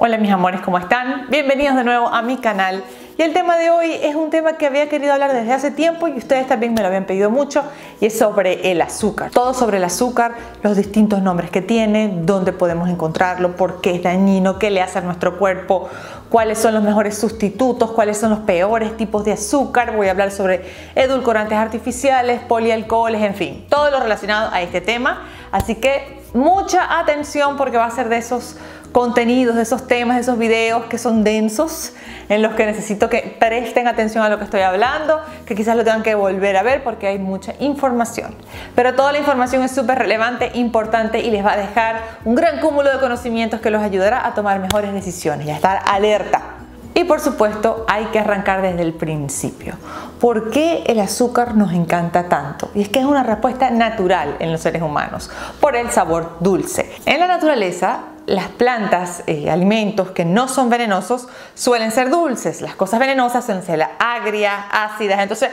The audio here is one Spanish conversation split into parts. Hola mis amores, ¿cómo están? Bienvenidos de nuevo a mi canal. Y el tema de hoy es un tema que había querido hablar desde hace tiempo y ustedes también me lo habían pedido mucho, y es sobre el azúcar. Todo sobre el azúcar, los distintos nombres que tiene, dónde podemos encontrarlo, por qué es dañino, qué le hace a nuestro cuerpo, cuáles son los mejores sustitutos, cuáles son los peores tipos de azúcar. Voy a hablar sobre edulcorantes artificiales, polialcoholes, en fin, todo lo relacionado a este tema. Así que mucha atención porque va a ser de esos contenidos, de esos temas, de esos videos que son densos, en los que necesito que presten atención a lo que estoy hablando, que quizás lo tengan que volver a ver porque hay mucha información. Pero toda la información es súper relevante, importante y les va a dejar un gran cúmulo de conocimientos que los ayudará a tomar mejores decisiones y a estar alerta. Y por supuesto hay que arrancar desde el principio. ¿Por qué el azúcar nos encanta tanto? Y es que es una respuesta natural en los seres humanos, por el sabor dulce. En la naturaleza, las plantas, alimentos que no son venenosos suelen ser dulces. Las cosas venenosas suelen ser agrias, ácidas. Entonces,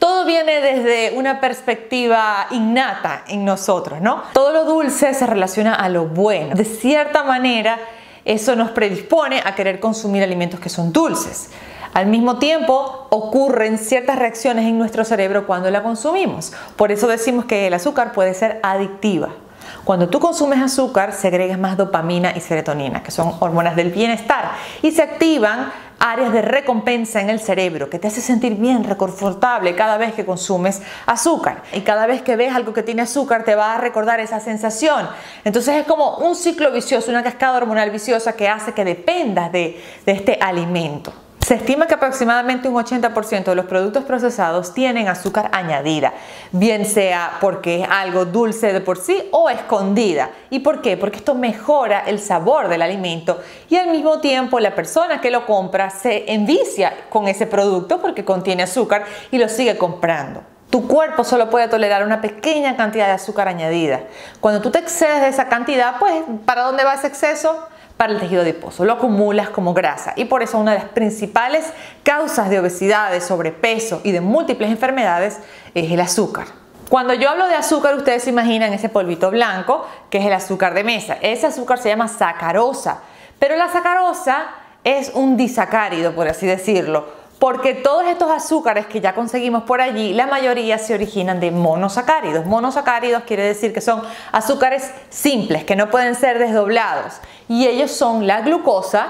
todo viene desde una perspectiva innata en nosotros, ¿no? Todo lo dulce se relaciona a lo bueno. De cierta manera, eso nos predispone a querer consumir alimentos que son dulces. Al mismo tiempo, ocurren ciertas reacciones en nuestro cerebro cuando la consumimos. Por eso decimos que el azúcar puede ser adictiva. Cuando tú consumes azúcar, segregas más dopamina y serotonina, que son hormonas del bienestar, y se activan áreas de recompensa en el cerebro que te hace sentir bien, reconfortable cada vez que consumes azúcar. Y cada vez que ves algo que tiene azúcar te va a recordar esa sensación. Entonces es como un ciclo vicioso, una cascada hormonal viciosa que hace que dependas de este alimento. Se estima que aproximadamente un 80% de los productos procesados tienen azúcar añadida, bien sea porque es algo dulce de por sí o escondida. ¿Y por qué? Porque esto mejora el sabor del alimento y al mismo tiempo la persona que lo compra se envicia con ese producto porque contiene azúcar y lo sigue comprando. Tu cuerpo solo puede tolerar una pequeña cantidad de azúcar añadida. Cuando tú te excedes de esa cantidad, pues ¿para dónde va ese exceso? Para el tejido adiposo, lo acumulas como grasa, y por eso una de las principales causas de obesidad, de sobrepeso y de múltiples enfermedades es el azúcar. Cuando yo hablo de azúcar, ustedes se imaginan ese polvito blanco que es el azúcar de mesa. Ese azúcar se llama sacarosa, pero la sacarosa es un disacárido, por así decirlo, porque todos estos azúcares que ya conseguimos por allí, la mayoría se originan de monosacáridos. Monosacáridos quiere decir que son azúcares simples, que no pueden ser desdoblados. Y ellos son la glucosa,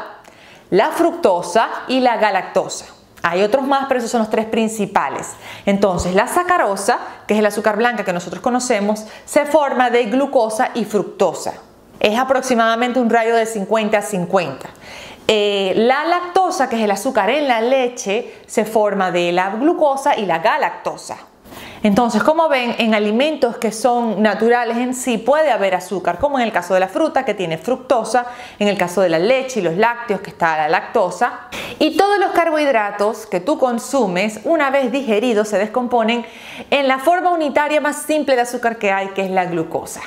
la fructosa y la galactosa. Hay otros más, pero esos son los tres principales. Entonces, la sacarosa, que es el azúcar blanca que nosotros conocemos, se forma de glucosa y fructosa. Es aproximadamente un radio de 50 a 50. La lactosa, que es el azúcar en la leche, se forma de la glucosa y la galactosa. Entonces, como ven, en alimentos que son naturales en sí puede haber azúcar, como en el caso de la fruta, que tiene fructosa, en el caso de la leche y los lácteos, que está la lactosa. Y todos los carbohidratos que tú consumes, una vez digeridos, se descomponen en la forma unitaria más simple de azúcar que hay, que es la glucosa.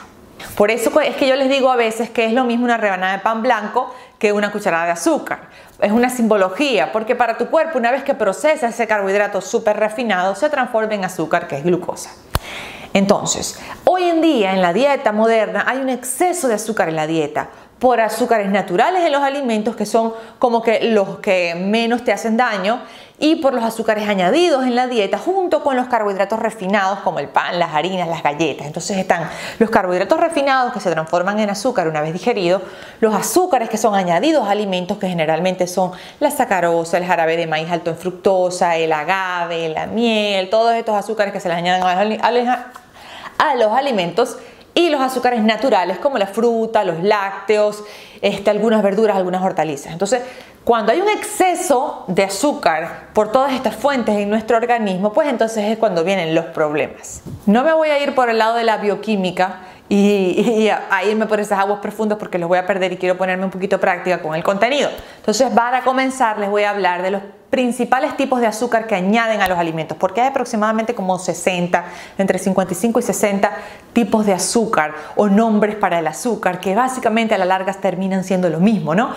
Por eso es que yo les digo a veces que es lo mismo una rebanada de pan blanco que una cucharada de azúcar. Es una simbología, porque para tu cuerpo, una vez que procesa ese carbohidrato súper refinado, se transforma en azúcar, que es glucosa. Entonces, hoy en día en la dieta moderna hay un exceso de azúcar en la dieta, por azúcares naturales en los alimentos, que son como que los que menos te hacen daño, y por los azúcares añadidos en la dieta junto con los carbohidratos refinados como el pan, las harinas, las galletas. Entonces están los carbohidratos refinados que se transforman en azúcar una vez digeridos, los azúcares que son añadidos a alimentos, que generalmente son la sacarosa, el jarabe de maíz alto en fructosa, el agave, la miel, todos estos azúcares que se les añaden a los alimentos, y los azúcares naturales como la fruta, los lácteos, algunas verduras, algunas hortalizas. Entonces, cuando hay un exceso de azúcar por todas estas fuentes en nuestro organismo, pues entonces es cuando vienen los problemas. No me voy a ir por el lado de la bioquímica y a irme por esas aguas profundas porque los voy a perder y quiero ponerme un poquito práctica con el contenido. Entonces, para comenzar, les voy a hablar de los principales tipos de azúcar que añaden a los alimentos, porque hay aproximadamente como 60, entre 55 y 60 tipos de azúcar o nombres para el azúcar, que básicamente a la larga terminan siendo lo mismo, ¿no?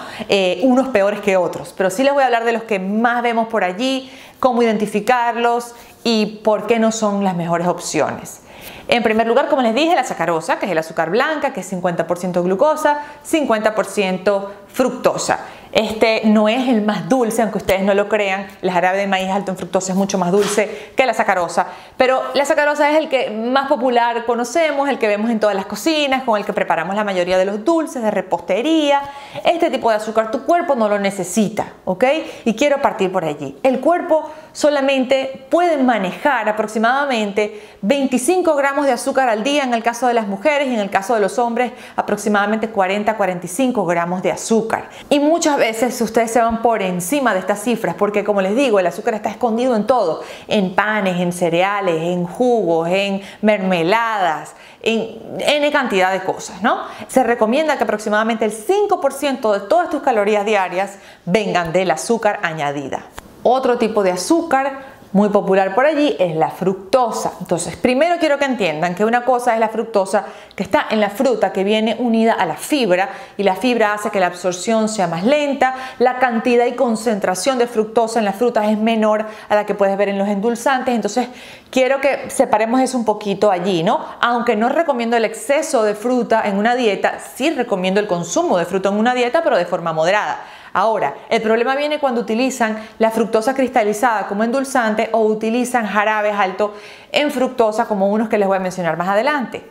Unos peores que otros, pero sí les voy a hablar de los que más vemos por allí, cómo identificarlos y por qué no son las mejores opciones. En primer lugar, como les dije, la sacarosa, que es el azúcar blanca, que es 50% glucosa, 50% fructosa. Este no es el más dulce, aunque ustedes no lo crean. El jarabe de maíz alto en fructosa es mucho más dulce que la sacarosa, pero la sacarosa es el que más popular conocemos, el que vemos en todas las cocinas, con el que preparamos la mayoría de los dulces de repostería. Este tipo de azúcar tu cuerpo no lo necesita, ¿ok? Y quiero partir por allí. El cuerpo solamente puede manejar aproximadamente 25 gramos de azúcar al día en el caso de las mujeres, y en el caso de los hombres aproximadamente 40-45 gramos de azúcar. Y muchas veces ustedes se van por encima de estas cifras porque, como les digo, el azúcar está escondido en todo, en panes, en cereales, en jugos, en mermeladas, en N cantidad de cosas, ¿no? Se recomienda que aproximadamente el 5% de todas tus calorías diarias vengan del azúcar añadida. Otro tipo de azúcar muy popular por allí es la fructosa. Entonces, primero quiero que entiendan que una cosa es la fructosa, que está en la fruta, que viene unida a la fibra, y la fibra hace que la absorción sea más lenta. La cantidad y concentración de fructosa en las frutas es menor a la que puedes ver en los endulzantes. Entonces, quiero que separemos eso un poquito allí, ¿no? Aunque no recomiendo el exceso de fruta en una dieta, sí recomiendo el consumo de fruta en una dieta, pero de forma moderada. Ahora, el problema viene cuando utilizan la fructosa cristalizada como endulzante o utilizan jarabes altos en fructosa como unos que les voy a mencionar más adelante.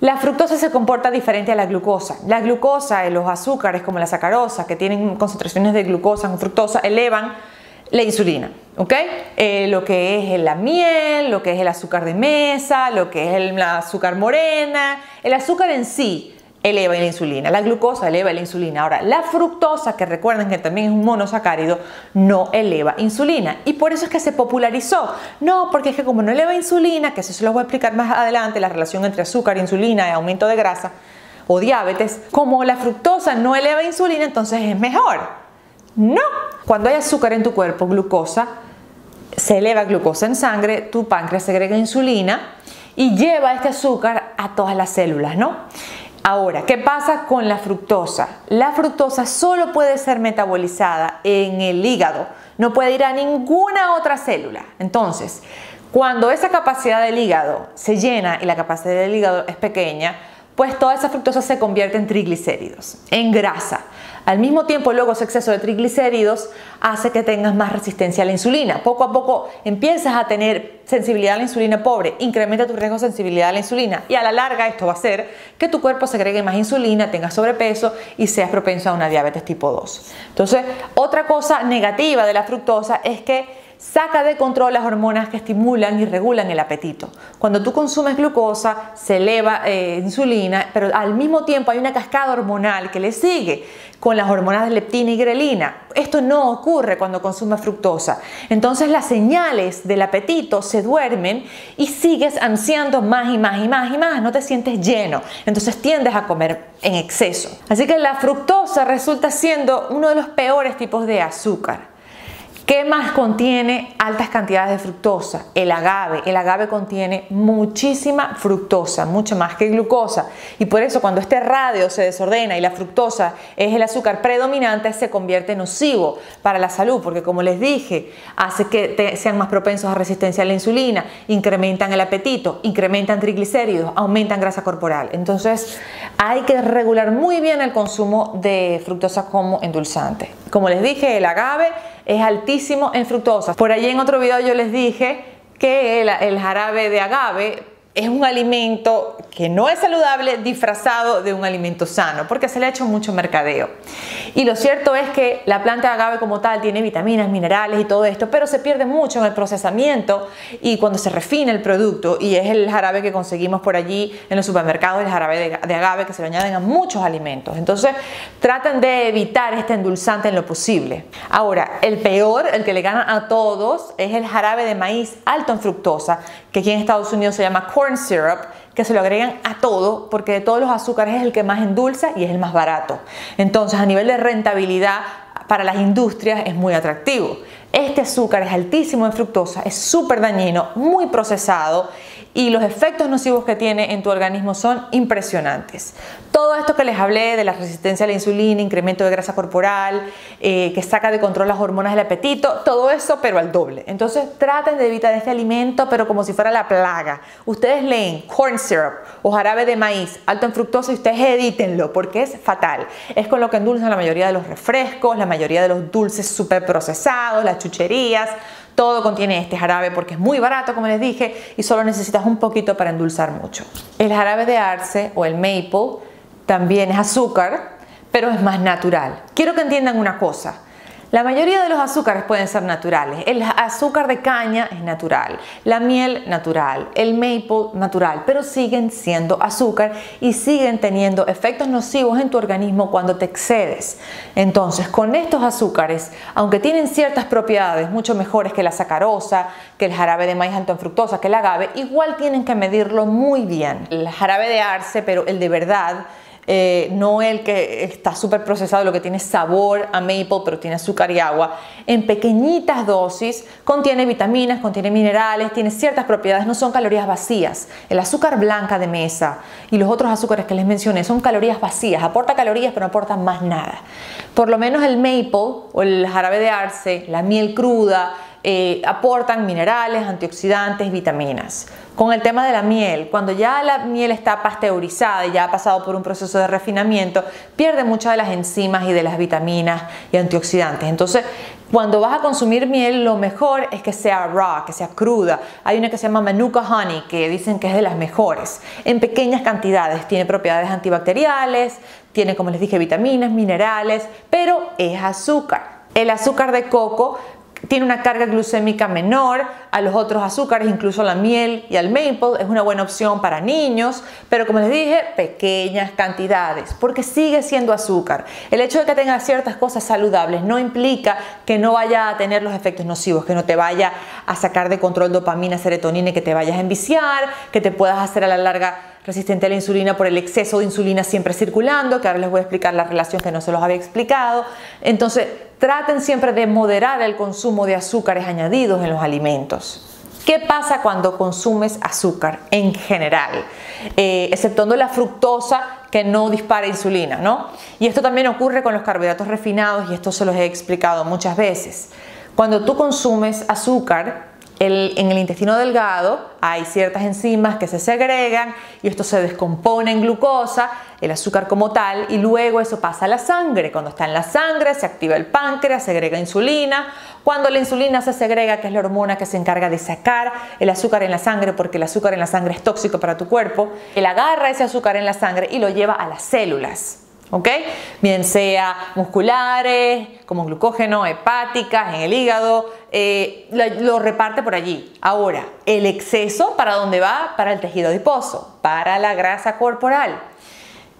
La fructosa se comporta diferente a la glucosa. La glucosa, los azúcares como la sacarosa, que tienen concentraciones de glucosa o fructosa, elevan la insulina, ¿ok? Lo que es la miel, lo que es el azúcar de mesa, lo que es el azúcar morena, el azúcar en sí eleva la insulina, la glucosa eleva la insulina. Ahora, la fructosa, que recuerden que también es un monosacárido, no eleva insulina, y por eso es que se popularizó. No, porque es que como no eleva insulina, que eso se los voy a explicar más adelante, la relación entre azúcar, insulina y aumento de grasa o diabetes, como la fructosa no eleva insulina, entonces es mejor. No, cuando hay azúcar en tu cuerpo, glucosa, se eleva glucosa en sangre, tu páncreas segrega insulina y lleva este azúcar a todas las células, ¿no? Ahora, ¿qué pasa con la fructosa? La fructosa solo puede ser metabolizada en el hígado, no puede ir a ninguna otra célula. Entonces, cuando esa capacidad del hígado se llena y la capacidad del hígado es pequeña, pues toda esa fructosa se convierte en triglicéridos, en grasa. Al mismo tiempo, luego ese exceso de triglicéridos hace que tengas más resistencia a la insulina. Poco a poco empiezas a tener sensibilidad a la insulina pobre, incrementa tu riesgo de sensibilidad a la insulina, y a la larga esto va a hacer que tu cuerpo segregue más insulina, tengas sobrepeso y seas propenso a una diabetes tipo 2. Entonces, otra cosa negativa de la fructosa es que saca de control las hormonas que estimulan y regulan el apetito. Cuando tú consumes glucosa, se eleva insulina, pero al mismo tiempo hay una cascada hormonal que le sigue con las hormonas de leptina y grelina. Esto no ocurre cuando consumes fructosa. Entonces, las señales del apetito se duermen y sigues ansiando más y más y más y más. No te sientes lleno. Entonces, tiendes a comer en exceso. Así que la fructosa resulta siendo uno de los peores tipos de azúcar. ¿Qué más contiene altas cantidades de fructosa? El agave. El agave contiene muchísima fructosa, mucho más que glucosa. Y por eso, cuando este radio se desordena y la fructosa es el azúcar predominante, se convierte nocivo para la salud. Porque, como les dije, hace que sean más propensos a resistencia a la insulina, incrementan el apetito, incrementan triglicéridos, aumentan grasa corporal. Entonces, hay que regular muy bien el consumo de fructosa como endulzante. Como les dije, el agave es altísimo en fructosa. Por allí en otro video yo les dije que el jarabe de agave es un alimento que no es saludable disfrazado de un alimento sano, porque se le ha hecho mucho mercadeo. Y lo cierto es que la planta de agave como tal tiene vitaminas, minerales y todo esto, pero se pierde mucho en el procesamiento y cuando se refina el producto, y es el jarabe que conseguimos por allí en los supermercados, el jarabe de agave que se lo añaden a muchos alimentos. Entonces, traten de evitar este endulzante en lo posible. Ahora, el peor, el que le gana a todos, es el jarabe de maíz alto en fructosa, que aquí en Estados Unidos se llama corn syrup, que se lo agregan a todo porque de todos los azúcares es el que más endulza y es el más barato. Entonces, a nivel de rentabilidad para las industrias es muy atractivo. Este azúcar es altísimo en fructosa, es súper dañino, muy procesado, y los efectos nocivos que tiene en tu organismo son impresionantes. Todo esto que les hablé de la resistencia a la insulina, incremento de grasa corporal, que saca de control las hormonas del apetito, todo eso pero al doble. Entonces traten de evitar este alimento pero como si fuera la plaga. Ustedes leen corn syrup o jarabe de maíz alto en fructosa y ustedes edítenlo porque es fatal. Es con lo que endulzan la mayoría de los refrescos, la mayoría de los dulces súper procesados, las chucherías. Todo contiene este jarabe porque es muy barato, como les dije, y solo necesitas un poquito para endulzar mucho. El jarabe de arce o el maple también es azúcar, pero es más natural. Quiero que entiendan una cosa. La mayoría de los azúcares pueden ser naturales. El azúcar de caña es natural, la miel natural, el maple natural, pero siguen siendo azúcar y siguen teniendo efectos nocivos en tu organismo cuando te excedes. Entonces, con estos azúcares, aunque tienen ciertas propiedades mucho mejores que la sacarosa, que el jarabe de maíz alto en fructosa, que el agave, igual tienen que medirlo muy bien. El jarabe de arce, pero el de verdad, no el que está súper procesado, lo que tiene sabor a maple pero tiene azúcar y agua, en pequeñitas dosis contiene vitaminas, contiene minerales, tiene ciertas propiedades, no son calorías vacías. El azúcar blanca de mesa y los otros azúcares que les mencioné son calorías vacías, aporta calorías pero no aporta más nada. Por lo menos el maple o el jarabe de arce, la miel cruda, aportan minerales, antioxidantes, vitaminas. Con el tema de la miel, cuando ya la miel está pasteurizada y ya ha pasado por un proceso de refinamiento, pierde muchas de las enzimas y de las vitaminas y antioxidantes. Entonces, cuando vas a consumir miel, lo mejor es que sea raw, que sea cruda. Hay una que se llama Manuka Honey, que dicen que es de las mejores. En pequeñas cantidades, tiene propiedades antibacteriales, tiene, como les dije, vitaminas, minerales, pero es azúcar. El azúcar de coco tiene una carga glucémica menor a los otros azúcares, incluso la miel y al maple. Es una buena opción para niños, pero como les dije, pequeñas cantidades, porque sigue siendo azúcar. El hecho de que tenga ciertas cosas saludables no implica que no vaya a tener los efectos nocivos, que no te vaya a sacar de control dopamina, serotonina, que te vayas a enviciar, que te puedas hacer a la larga resistente a la insulina por el exceso de insulina siempre circulando, que ahora les voy a explicar la relación que no se los había explicado. Entonces, traten siempre de moderar el consumo de azúcares añadidos en los alimentos. ¿Qué pasa cuando consumes azúcar en general? Exceptuando la fructosa, que no dispara insulina, ¿no? Y esto también ocurre con los carbohidratos refinados y esto se los he explicado muchas veces. Cuando tú consumes azúcar, en el intestino delgado hay ciertas enzimas que se segregan y esto se descompone en glucosa, el azúcar como tal, y luego eso pasa a la sangre. Cuando está en la sangre se activa el páncreas, segrega insulina. Cuando la insulina se segrega, que es la hormona que se encarga de sacar el azúcar en la sangre, porque el azúcar en la sangre es tóxico para tu cuerpo, él agarra ese azúcar en la sangre y lo lleva a las células. ¿Ok? Bien sea musculares, como glucógeno, hepáticas, en el hígado, lo reparte por allí. Ahora, el exceso, ¿para dónde va? Para el tejido adiposo, para la grasa corporal.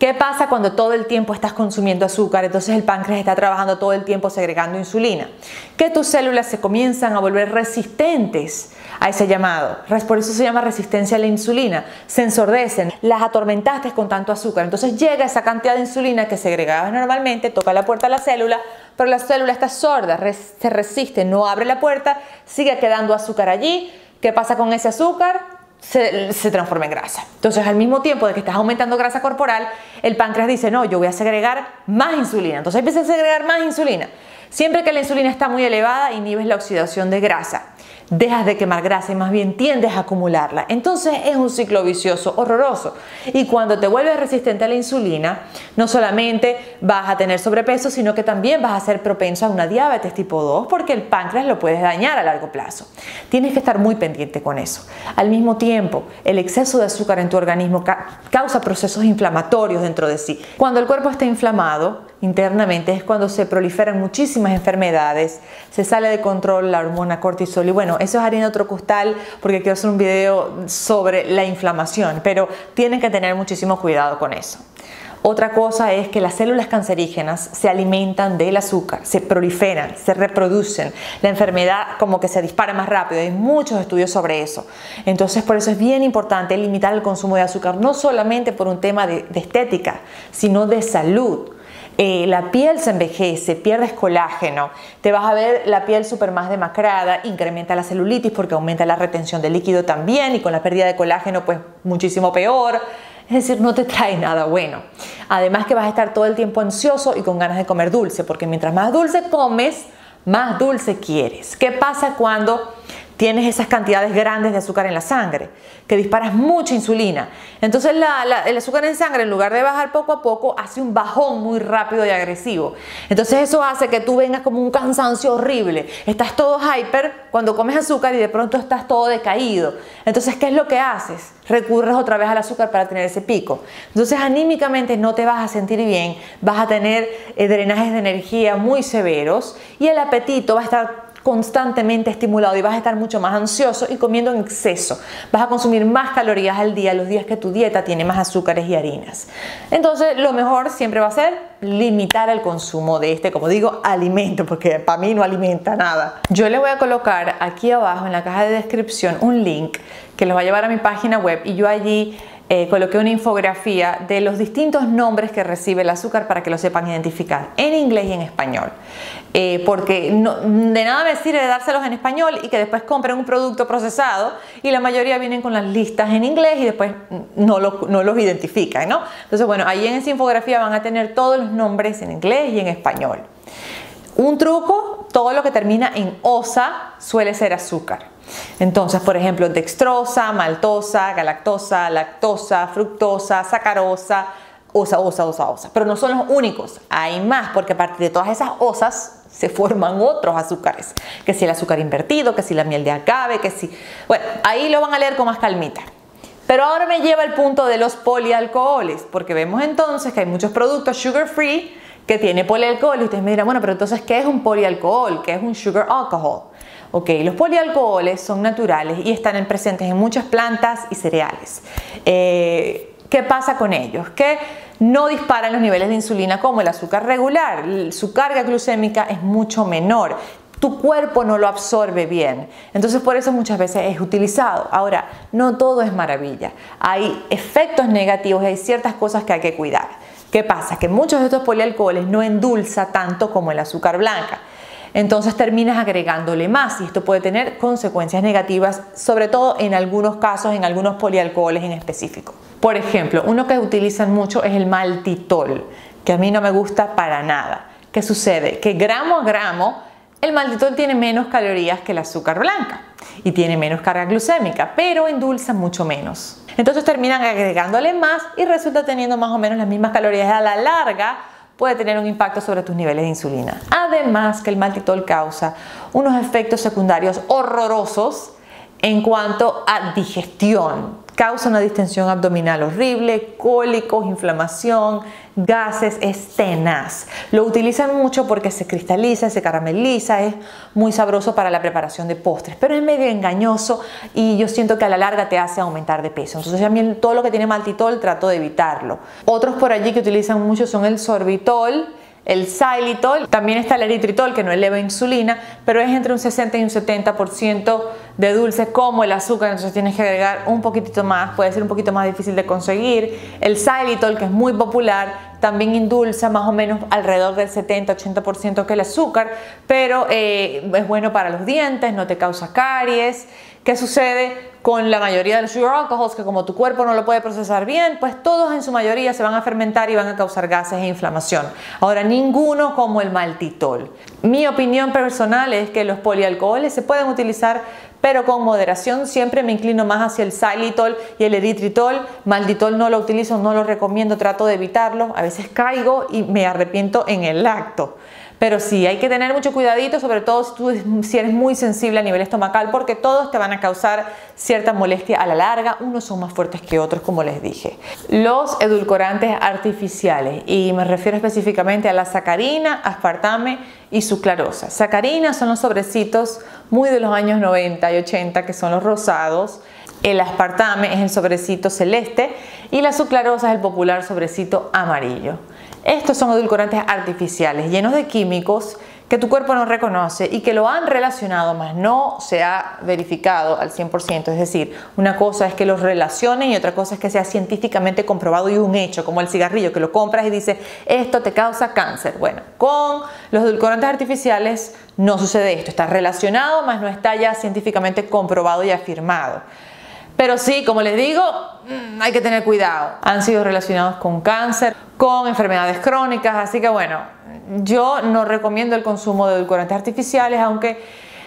¿Qué pasa cuando todo el tiempo estás consumiendo azúcar? Entonces el páncreas está trabajando todo el tiempo segregando insulina. Que tus células se comienzan a volver resistentes a ese llamado. Por eso se llama resistencia a la insulina. Se ensordecen, las atormentaste con tanto azúcar. Entonces llega esa cantidad de insulina que segregabas normalmente, toca la puerta a la célula, pero la célula está sorda, se resiste, no abre la puerta, sigue quedando azúcar allí. ¿Qué pasa con ese azúcar? Se transforma en grasa. Entonces, al mismo tiempo de que estás aumentando grasa corporal, el páncreas dice, no, yo voy a segregar más insulina. Entonces empieza a segregar más insulina. Siempre que la insulina está muy elevada, inhibes la oxidación de grasa. Dejas de quemar grasa y más bien tiendes a acumularla. Entonces es un ciclo vicioso, horroroso. Y cuando te vuelves resistente a la insulina, no solamente vas a tener sobrepeso, sino que también vas a ser propenso a una diabetes tipo 2 porque el páncreas lo puedes dañar a largo plazo. Tienes que estar muy pendiente con eso. Al mismo tiempo, el exceso de azúcar en tu organismo causa procesos inflamatorios dentro de sí. Cuando el cuerpo está inflamado internamente es cuando se proliferan muchísimas enfermedades, se sale de control la hormona cortisol y bueno, eso es harina de otro costal porque quiero hacer un video sobre la inflamación, pero tienen que tener muchísimo cuidado con eso. Otra cosa es que las células cancerígenas se alimentan del azúcar, se proliferan, se reproducen. La enfermedad como que se dispara más rápido, hay muchos estudios sobre eso. Entonces por eso es bien importante limitar el consumo de azúcar, no solamente por un tema de estética, sino de salud. La piel se envejece, pierdes colágeno, te vas a ver la piel súper más demacrada, incrementa la celulitis porque aumenta la retención de líquido también, y con la pérdida de colágeno pues muchísimo peor. Es decir, no te trae nada bueno. Además que vas a estar todo el tiempo ansioso y con ganas de comer dulce, porque mientras más dulce comes, más dulce quieres. ¿Qué pasa cuando tienes esas cantidades grandes de azúcar en la sangre? Que disparas mucha insulina. Entonces el azúcar en sangre, en lugar de bajar poco a poco, hace un bajón muy rápido y agresivo. Entonces eso hace que tú vengas como un cansancio horrible. Estás todo hyper cuando comes azúcar y de pronto estás todo decaído. Entonces, ¿qué es lo que haces? Recurres otra vez al azúcar para tener ese pico. Entonces, anímicamente no te vas a sentir bien, vas a tener drenajes de energía muy severos y el apetito va a estar constantemente estimulado y vas a estar mucho más ansioso y comiendo en exceso. Vas a consumir más calorías al día los días que tu dieta tiene más azúcares y harinas. Entonces, lo mejor siempre va a ser limitar el consumo de este, como digo, alimento, porque para mí no alimenta nada. Yo le voy a colocar aquí abajo en la caja de descripción un link que los va a llevar a mi página web, y yo allí coloqué una infografía de los distintos nombres que recibe el azúcar para que lo sepan identificar en inglés y en español, porque de nada me sirve dárselos en español y que después compren un producto procesado y la mayoría vienen con las listas en inglés y después no los identifican, ¿no? Entonces, bueno, ahí en esa infografía van a tener todos los nombres en inglés y en español. Un truco: todo lo que termina en osa suele ser azúcar. Entonces, por ejemplo, dextrosa, maltosa, galactosa, lactosa, fructosa, sacarosa, osa. Pero no son los únicos, hay más, porque a partir de todas esas osas se forman otros azúcares. Que si el azúcar invertido, que si la miel de agave, que si... Bueno, ahí lo van a leer con más calmita. Pero ahora me lleva al punto de los polialcoholes, porque vemos entonces que hay muchos productos sugar free que tiene polialcohol, y ustedes me dirán, bueno, pero entonces, ¿qué es un polialcohol? ¿Qué es un sugar alcohol? Ok, los polialcoholes son naturales y están presentes en muchas plantas y cereales. ¿Qué pasa con ellos? Que no disparan los niveles de insulina como el azúcar regular. Su carga glucémica es mucho menor. Tu cuerpo no lo absorbe bien. Entonces, por eso muchas veces es utilizado. Ahora, no todo es maravilla. Hay efectos negativos y hay ciertas cosas que hay que cuidar. ¿Qué pasa? Que muchos de estos polialcoholes no endulza tanto como el azúcar blanca. Entonces terminas agregándole más y esto puede tener consecuencias negativas, sobre todo en algunos casos, en algunos polialcoholes en específico. Por ejemplo, uno que utilizan mucho es el maltitol, que a mí no me gusta para nada. ¿Qué sucede? Que gramo a gramo el maltitol tiene menos calorías que el azúcar blanca y tiene menos carga glucémica, pero endulza mucho menos. Entonces terminan agregándole más y resulta teniendo más o menos las mismas calorías. A la larga puede tener un impacto sobre tus niveles de insulina. Además que el maltitol causa unos efectos secundarios horrorosos en cuanto a digestión. Causa una distensión abdominal horrible, cólicos, inflamación, gases, es tenaz. Lo utilizan mucho porque se cristaliza, se carameliza, es muy sabroso para la preparación de postres, pero es medio engañoso y yo siento que a la larga te hace aumentar de peso. Entonces, a mí todo lo que tiene maltitol trato de evitarlo. Otros por allí que utilizan mucho son el sorbitol, el xilitol, también está el eritritol, que no eleva insulina, pero es entre un 60 y un 70% de dulce como el azúcar, entonces tienes que agregar un poquitito más, puede ser un poquito más difícil de conseguir. El xilitol, que es muy popular, también endulza más o menos alrededor del 70-80% que el azúcar, pero es bueno para los dientes, no te causa caries. ¿Qué sucede con la mayoría de los sugar alcohols? Que como tu cuerpo no lo puede procesar bien, pues todos en su mayoría se van a fermentar y van a causar gases e inflamación. Ahora, ninguno como el maltitol. Mi opinión personal es que los polialcoholes se pueden utilizar, pero con moderación. Siempre me inclino más hacia el xilitol y el eritritol. Maltitol no lo utilizo, no lo recomiendo, trato de evitarlo. A veces caigo y me arrepiento en el acto. Pero sí, hay que tener mucho cuidadito, sobre todo si eres muy sensible a nivel estomacal, porque todos te van a causar cierta molestia a la larga. Unos son más fuertes que otros, como les dije. Los edulcorantes artificiales, y me refiero específicamente a la sacarina, aspartame y suclarosa. Sacarina son los sobrecitos muy de los años 90 y 80, que son los rosados. El aspartame es el sobrecito celeste y la suclarosa es el popular sobrecito amarillo. Estos son edulcorantes artificiales llenos de químicos que tu cuerpo no reconoce y que lo han relacionado, mas no se ha verificado al 100%. Es decir, una cosa es que los relacionen y otra cosa es que sea científicamente comprobado y un hecho, como el cigarrillo, que lo compras y dices, esto te causa cáncer. Bueno, con los edulcorantes artificiales no sucede esto. Está relacionado, mas no está ya científicamente comprobado y afirmado. Pero sí, como les digo, hay que tener cuidado. Han sido relacionados con cáncer, con enfermedades crónicas, así que bueno, yo no recomiendo el consumo de edulcorantes artificiales, aunque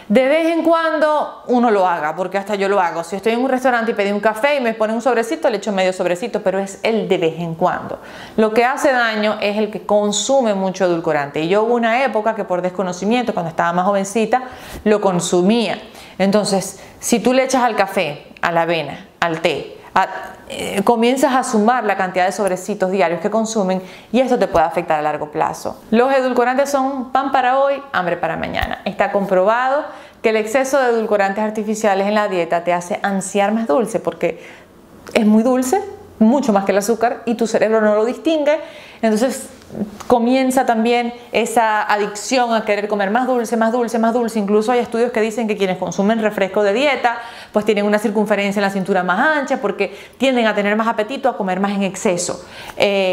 de vez en cuando uno lo haga, porque hasta yo lo hago. Si estoy en un restaurante y pedí un café y me ponen un sobrecito, le echo medio sobrecito, pero es el de vez en cuando. Lo que hace daño es el que consume mucho edulcorante. Y yo hubo una época que por desconocimiento, cuando estaba más jovencita, lo consumía. Entonces, si tú le echas al café, a la avena, al té, comienzas a sumar la cantidad de sobrecitos diarios que consumen y esto te puede afectar a largo plazo. Los edulcorantes son pan para hoy, hambre para mañana. Está comprobado que el exceso de edulcorantes artificiales en la dieta te hace ansiar más dulce porque es muy dulce, mucho más que el azúcar, y tu cerebro no lo distingue. Entonces comienza también esa adicción a querer comer más dulce, más dulce, más dulce. Incluso hay estudios que dicen que quienes consumen refresco de dieta pues tienen una circunferencia en la cintura más ancha porque tienden a tener más apetito, a comer más en exceso.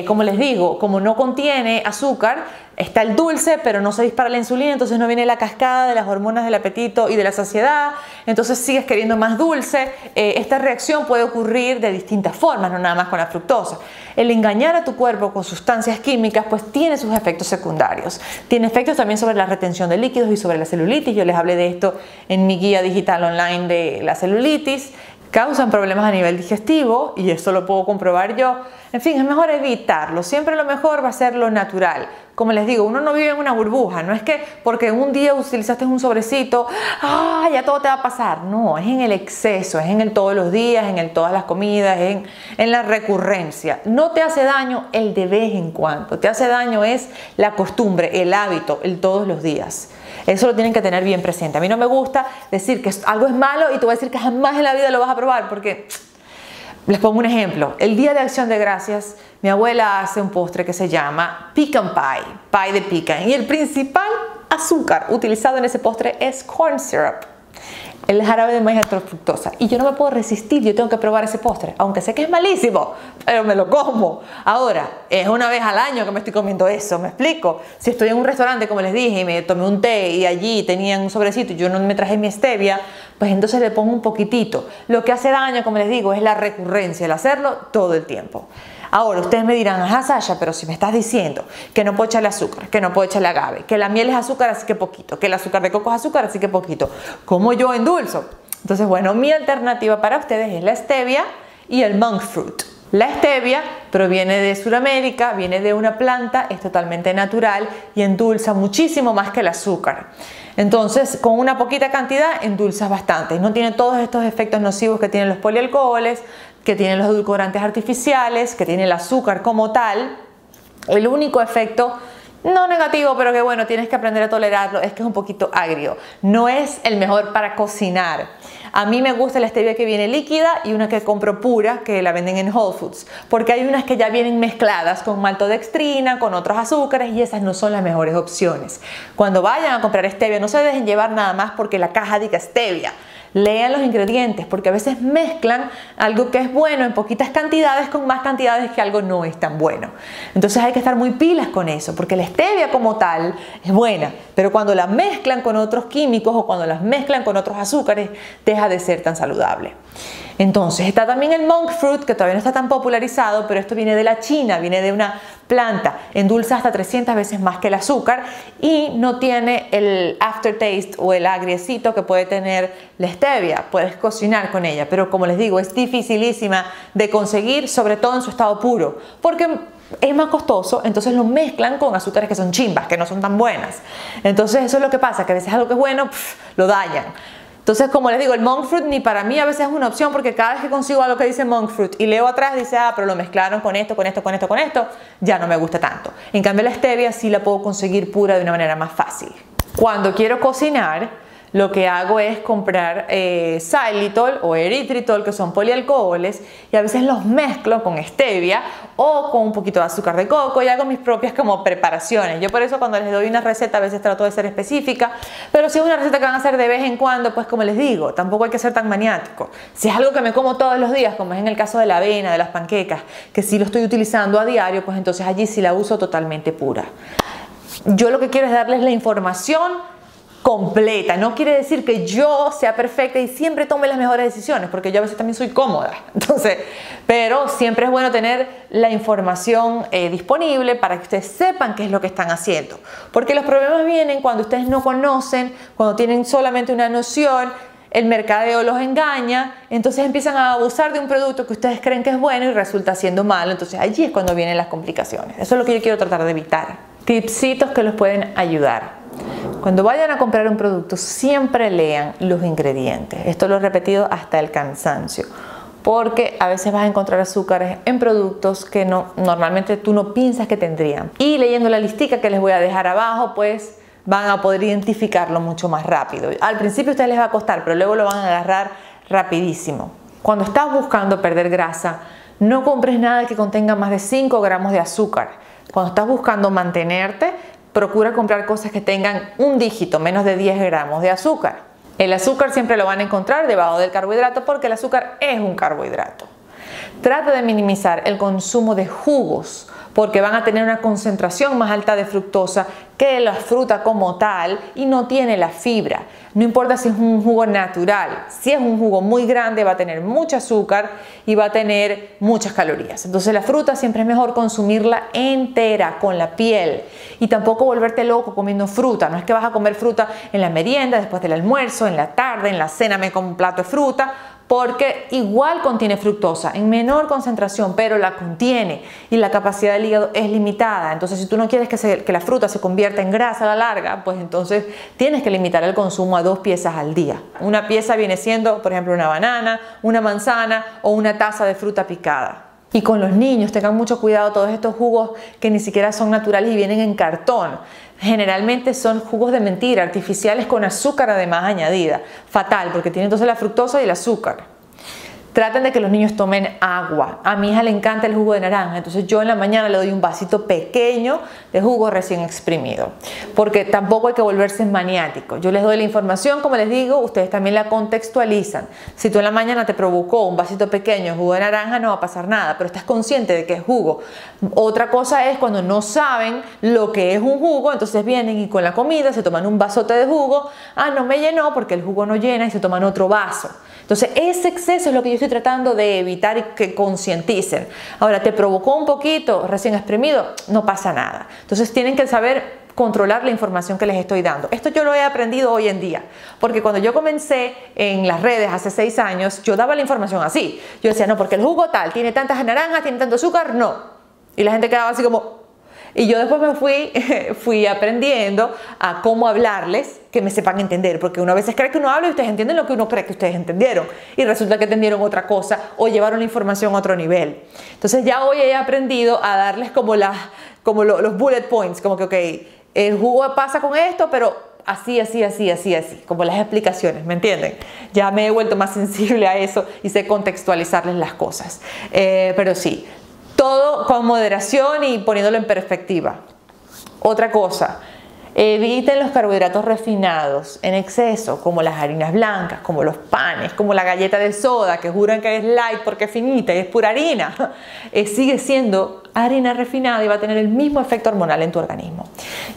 Como les digo, como no contiene azúcar, está el dulce pero no se dispara la insulina, entonces no viene la cascada de las hormonas del apetito y de la saciedad, entonces sigues queriendo más dulce. Esta reacción puede ocurrir de distintas formas, no nada más con la fructosa. El engañar a tu cuerpo con sustancias químicas pues tiene sus efectos secundarios, tiene efectos también sobre la retención de líquidos y sobre la celulitis. Yo les hablé de esto en mi guía digital online de la celulitis. Causan problemas a nivel digestivo y esto lo puedo comprobar yo. En fin, es mejor evitarlo, siempre lo mejor va a ser lo natural. Como les digo, uno no vive en una burbuja, no es que porque un día utilizaste un sobrecito, ¡ah!, ya todo te va a pasar. No, es en el exceso, es en el todos los días, en el todas las comidas, en la recurrencia. No te hace daño el de vez en cuando, te hace daño es la costumbre, el hábito, el todos los días. Eso lo tienen que tener bien presente. A mí no me gusta decir que algo es malo y te voy a decir que jamás en la vida lo vas a probar, porque les pongo un ejemplo. El día de Acción de Gracias, mi abuela hace un postre que se llama Pecan Pie, pie de pecan, y el principal azúcar utilizado en ese postre es corn syrup, el jarabe de maíz alta fructosa, y yo no me puedo resistir, yo tengo que probar ese postre, aunque sé que es malísimo, pero me lo como. Ahora, es una vez al año que me estoy comiendo eso, ¿me explico? Si estoy en un restaurante, como les dije, y me tomé un té y allí tenían un sobrecito y yo no me traje mi stevia, pues entonces le pongo un poquitito. Lo que hace daño, como les digo, es la recurrencia, el hacerlo todo el tiempo. Ahora, ustedes me dirán, ajá, Sasha, pero si me estás diciendo que no puedo echarle azúcar, que no puedo echarle agave, que la miel es azúcar, así que poquito, que el azúcar de coco es azúcar, así que poquito, ¿cómo yo endulzo? Entonces, bueno, mi alternativa para ustedes es la stevia y el monk fruit. La stevia proviene de Sudamérica, viene de una planta, es totalmente natural y endulza muchísimo más que el azúcar. Entonces, con una poquita cantidad endulzas bastante. No tiene todos estos efectos nocivos que tienen los polialcoholes, que tienen los edulcorantes artificiales, que tiene el azúcar como tal. El único efecto no negativo, pero que bueno, tienes que aprender a tolerarlo, es que es un poquito agrio. No es el mejor para cocinar. A mí me gusta la stevia que viene líquida y una que compro pura, que la venden en Whole Foods, porque hay unas que ya vienen mezcladas con maltodextrina, con otros azúcares, y esas no son las mejores opciones. Cuando vayan a comprar stevia, no se dejen llevar nada más porque la caja diga stevia. Lean los ingredientes, porque a veces mezclan algo que es bueno en poquitas cantidades con más cantidades que algo no es tan bueno. Entonces hay que estar muy pilas con eso, porque la stevia como tal es buena, pero cuando la mezclan con otros químicos o cuando las mezclan con otros azúcares, deja de ser tan saludable. Entonces está también el monk fruit, que todavía no está tan popularizado, pero esto viene de la China, viene de una planta, endulza hasta 300 veces más que el azúcar y no tiene el aftertaste o el agriecito que puede tener la stevia. Puedes cocinar con ella, pero como les digo, es dificilísima de conseguir, sobre todo en su estado puro, porque es más costoso, entonces lo mezclan con azúcares que son chimbas, que no son tan buenas. Entonces eso es lo que pasa, que a veces algo que es bueno, lo dañan. Entonces, como les digo, el monk fruit ni para mí a veces es una opción, porque cada vez que consigo algo que dice monk fruit y leo atrás dice, ah, pero lo mezclaron con esto, con esto, con esto, con esto, ya no me gusta tanto. En cambio, la stevia sí la puedo conseguir pura de una manera más fácil. Cuando quiero cocinar, lo que hago es comprar xylitol o eritritol, que son polialcoholes, y a veces los mezclo con stevia o con un poquito de azúcar de coco y hago mis propias como preparaciones. Yo por eso cuando les doy una receta a veces trato de ser específica, pero si es una receta que van a hacer de vez en cuando, pues como les digo, tampoco hay que ser tan maniático. Si es algo que me como todos los días, como es en el caso de la avena, de las panquecas, que sí lo estoy utilizando a diario, pues entonces allí sí la uso totalmente pura. Yo lo que quiero es darles la información completa. No quiere decir que yo sea perfecta y siempre tome las mejores decisiones, porque yo a veces también soy cómoda. Entonces, pero siempre es bueno tener la información disponible para que ustedes sepan qué es lo que están haciendo. Porque los problemas vienen cuando ustedes no conocen, cuando tienen solamente una noción. El mercadeo los engaña, entonces empiezan a abusar de un producto que ustedes creen que es bueno y resulta siendo malo. Entonces allí es cuando vienen las complicaciones. Eso es lo que yo quiero tratar de evitar. Tipsitos que los pueden ayudar. Cuando vayan a comprar un producto, siempre lean los ingredientes. Esto lo he repetido hasta el cansancio, porque a veces vas a encontrar azúcares en productos que normalmente tú no piensas que tendrían. Y leyendo la listica que les voy a dejar abajo, pues van a poder identificarlo mucho más rápido. Al principio a ustedes les va a costar, pero luego lo van a agarrar rapidísimo. Cuando estás buscando perder grasa, no compres nada que contenga más de 5 gramos de azúcar. Cuando estás buscando mantenerte, procura comprar cosas que tengan un dígito, menos de 10 gramos de azúcar. El azúcar siempre lo van a encontrar debajo del carbohidrato, porque el azúcar es un carbohidrato. Trata de minimizar el consumo de jugos, porque van a tener una concentración más alta de fructosa que la fruta como tal y no tiene la fibra. No importa si es un jugo natural, si es un jugo muy grande va a tener mucho azúcar y va a tener muchas calorías. Entonces la fruta siempre es mejor consumirla entera, con la piel, y tampoco volverte loco comiendo fruta. No es que vas a comer fruta en la merienda, después del almuerzo, en la tarde, en la cena me como un plato de fruta, porque igual contiene fructosa en menor concentración, pero la contiene y la capacidad del hígado es limitada. Entonces si tú no quieres que la fruta se convierta en grasa a la larga, pues entonces tienes que limitar el consumo a 2 piezas al día. Una pieza viene siendo, por ejemplo, una banana, una manzana o una taza de fruta picada. Y con los niños, tengan mucho cuidado, todos estos jugos que ni siquiera son naturales y vienen en cartón. Generalmente son jugos de mentira, artificiales con azúcar además añadida. Fatal, porque tiene entonces la fructosa y el azúcar. Traten de que los niños tomen agua. A mi hija le encanta el jugo de naranja, entonces yo en la mañana le doy un vasito pequeño de jugo recién exprimido, porque tampoco hay que volverse maniático. Yo les doy la información, como les digo, ustedes también la contextualizan. Si tú en la mañana te provocó un vasito pequeño de jugo de naranja, no va a pasar nada, pero estás consciente de que es jugo. Otra cosa es cuando no saben lo que es un jugo, entonces vienen y con la comida se toman un vasote de jugo. Ah, no me llenó, porque el jugo no llena, y se toman otro vaso. Entonces ese exceso es lo que yo estoy tratando de evitar y que concienticen. Ahora, te provocó un poquito recién exprimido, no pasa nada. Entonces tienen que saber controlar la información que les estoy dando. Esto yo lo he aprendido hoy en día, porque cuando yo comencé en las redes hace 6 años, yo daba la información así. Yo decía, no, porque el jugo tal, tiene tantas naranjas, tiene tanto azúcar, no. Y la gente quedaba así como... Y yo después me fui aprendiendo a cómo hablarles que me sepan entender, porque uno a veces cree que uno habla y ustedes entienden lo que uno cree que ustedes entendieron, y resulta que entendieron otra cosa o llevaron la información a otro nivel. Entonces ya hoy he aprendido a darles como los bullet points, como que ok, el jugo pasa con esto, pero... así, así, así, así, así, como las explicaciones, ¿me entienden? Ya me he vuelto más sensible a eso y sé contextualizarles las cosas. Pero sí, todo con moderación y poniéndolo en perspectiva. Otra cosa, eviten los carbohidratos refinados en exceso, como las harinas blancas, como los panes, como la galleta de soda, que juran que es light porque es finita y es pura harina. Sigue siendo harina refinada y va a tener el mismo efecto hormonal en tu organismo.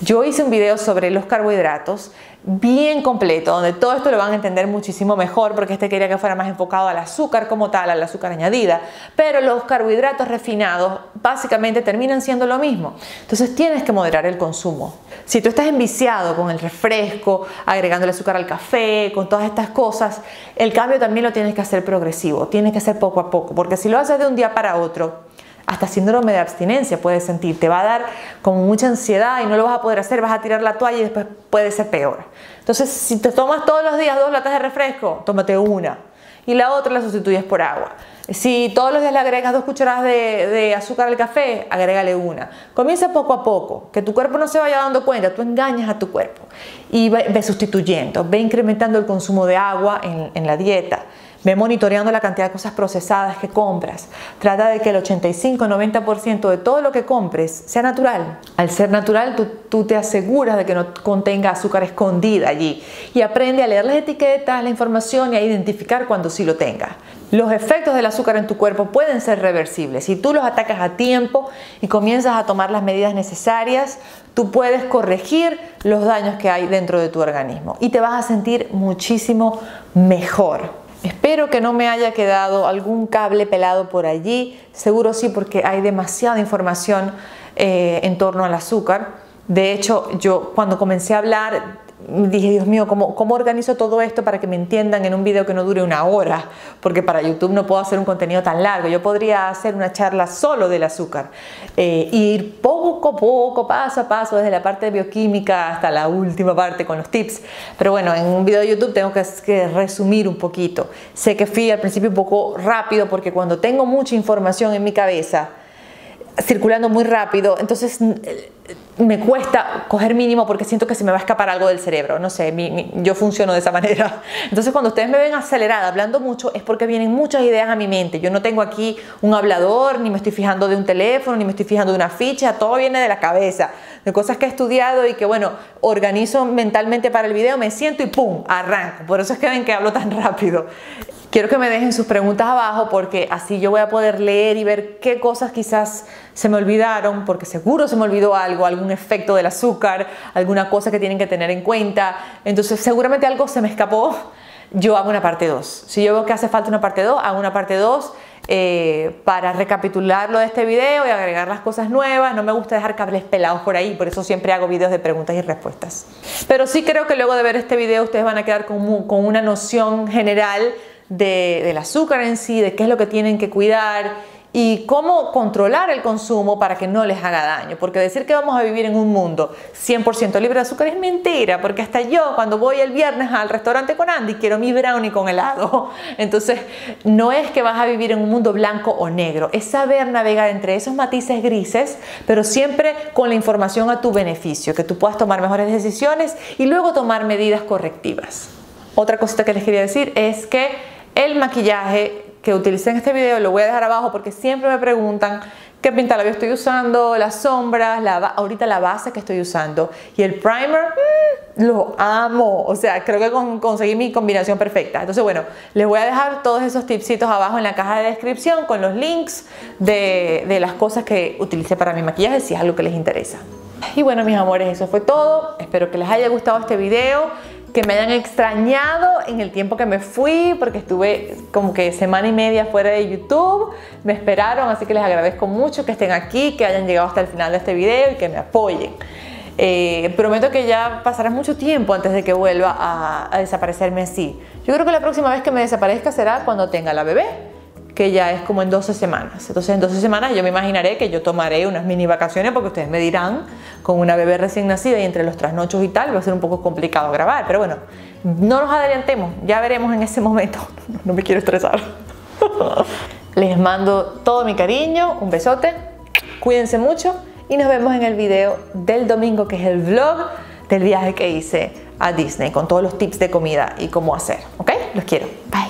Yo hice un video sobre los carbohidratos bien completo, donde todo esto lo van a entender muchísimo mejor, porque este quería que fuera más enfocado al azúcar como tal, al azúcar añadida, pero los carbohidratos refinados básicamente terminan siendo lo mismo. Entonces tienes que moderar el consumo. Si tú estás enviciado con el refresco, agregando el azúcar al café, con todas estas cosas, el cambio también lo tienes que hacer progresivo, tienes que hacer poco a poco, porque si lo haces de un día para otro, hasta síndrome de abstinencia puedes sentir, te va a dar como mucha ansiedad y no lo vas a poder hacer, vas a tirar la toalla y después puede ser peor. Entonces, si te tomas todos los días 2 latas de refresco, tómate una y la otra la sustituyes por agua. Si todos los días le agregas 2 cucharadas de azúcar al café, agrégale una. Comienza poco a poco, que tu cuerpo no se vaya dando cuenta, tú engañas a tu cuerpo. y ve sustituyendo, ve incrementando el consumo de agua en la dieta, ve monitoreando la cantidad de cosas procesadas que compras, trata de que el 85-90% de todo lo que compres sea natural. Al ser natural tú te aseguras de que no contenga azúcar escondida allí y aprende a leer las etiquetas, la información y a identificar cuando sí lo tenga. Los efectos del azúcar en tu cuerpo pueden ser reversibles. Si tú los atacas a tiempo y comienzas a tomar las medidas necesarias, tú puedes corregir los daños que hay dentro de tu organismo y te vas a sentir muchísimo mejor. Espero que no me haya quedado algún cable pelado por allí, seguro sí, porque hay demasiada información en torno al azúcar. De hecho, yo cuando comencé a hablar dije, Dios mío, ¿cómo organizo todo esto para que me entiendan en un video que no dure una hora? Porque para YouTube no puedo hacer un contenido tan largo. Yo podría hacer una charla solo del azúcar y ir poco a poco, paso a paso, desde la parte de bioquímica hasta la última parte con los tips. Pero bueno, en un video de YouTube tengo que resumir un poquito. Sé que fui al principio un poco rápido porque cuando tengo mucha información en mi cabeza circulando muy rápido, entonces me cuesta coger mínimo porque siento que se me va a escapar algo del cerebro, no sé, yo funciono de esa manera. Entonces cuando ustedes me ven acelerada hablando mucho es porque vienen muchas ideas a mi mente. Yo no tengo aquí un hablador, ni me estoy fijando de un teléfono, ni me estoy fijando de una ficha, todo viene de la cabeza, de cosas que he estudiado y que bueno, organizo mentalmente para el video, me siento y ¡pum! Arranco. Por eso es que ven que hablo tan rápido. Quiero que me dejen sus preguntas abajo porque así yo voy a poder leer y ver qué cosas quizás se me olvidaron, porque seguro se me olvidó algo, algún efecto del azúcar, alguna cosa que tienen que tener en cuenta. Entonces seguramente algo se me escapó. Yo hago una parte 2. Si yo veo que hace falta una parte 2, hago una parte 2 para recapitular lo de este video y agregar las cosas nuevas. No me gusta dejar cables pelados por ahí, por eso siempre hago videos de preguntas y respuestas. Pero sí creo que luego de ver este video ustedes van a quedar con una noción general del azúcar en sí, de qué es lo que tienen que cuidar y cómo controlar el consumo para que no les haga daño, porque decir que vamos a vivir en un mundo 100% libre de azúcar es mentira, porque hasta yo cuando voy el viernes al restaurante con Andy quiero mi brownie con helado. Entonces no es que vas a vivir en un mundo blanco o negro, es saber navegar entre esos matices grises, pero siempre con la información a tu beneficio, que tú puedas tomar mejores decisiones y luego tomar medidas correctivas. Otra cosita que les quería decir es que el maquillaje que utilicé en este video lo voy a dejar abajo porque siempre me preguntan qué pintalabio estoy usando, las sombras, ahorita la base que estoy usando y el primer, lo amo. O sea, creo que conseguí mi combinación perfecta. Entonces, bueno, les voy a dejar todos esos tipsitos abajo en la caja de descripción con los links de las cosas que utilicé para mi maquillaje si es algo que les interesa. Y bueno, mis amores, eso fue todo. Espero que les haya gustado este video, que me hayan extrañado en el tiempo que me fui, porque estuve como que semana y media fuera de YouTube. Me esperaron, así que les agradezco mucho que estén aquí, que hayan llegado hasta el final de este video y que me apoyen. Prometo que ya pasará mucho tiempo antes de que vuelva a desaparecerme así. Yo creo que la próxima vez que me desaparezca será cuando tenga la bebé, que ya es como en 12 semanas. Entonces en 12 semanas yo me imaginaré que yo tomaré unas mini vacaciones, porque ustedes me dirán, con una bebé recién nacida y entre los trasnochos y tal, va a ser un poco complicado grabar. Pero bueno, no nos adelantemos, ya veremos en ese momento. No me quiero estresar. Les mando todo mi cariño, un besote, cuídense mucho y nos vemos en el video del domingo, que es el vlog del viaje que hice a Disney, con todos los tips de comida y cómo hacer. ¿Ok? Los quiero. Bye.